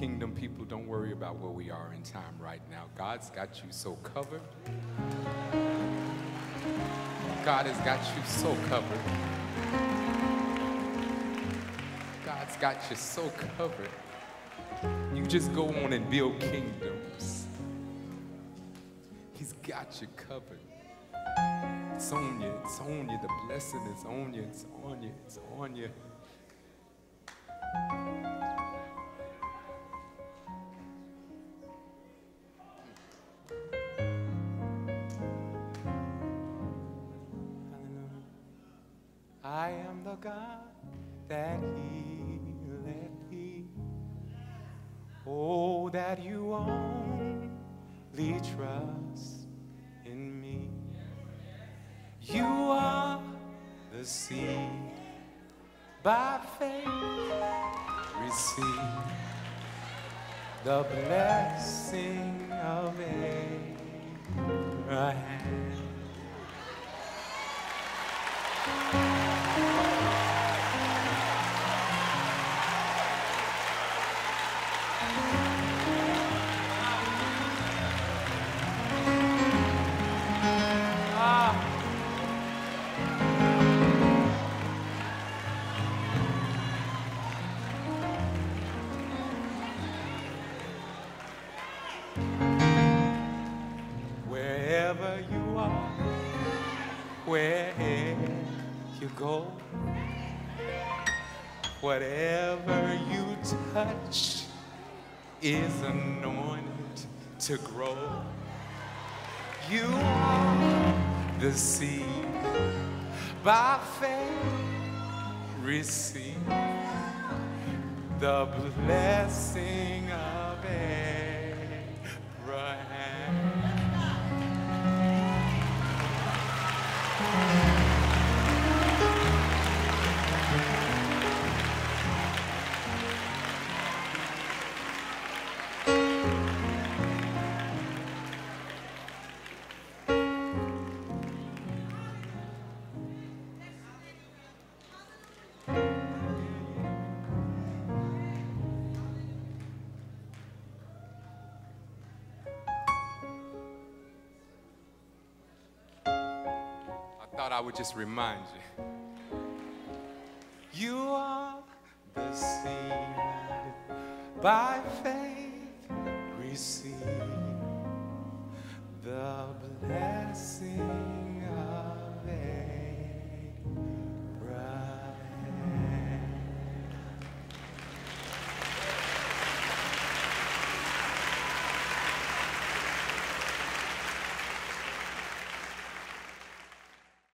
kingdom people, don't worry about where we are in time right now. God's got you so covered. God has got you so covered. God's got you so covered. You just go on and build kingdoms. He's got you covered. It's on you, it's on you. The blessing is on you, it's on you, it's on you. I am the God that healeth thee. Oh, that you only trust in me. You are the seed by faith receive the blessing of Abraham. Whatever you touch is anointed to grow. You are the seed. By faith, receive the blessing of Abraham. I would just remind you. You are the seed. By faith, receive the blessing.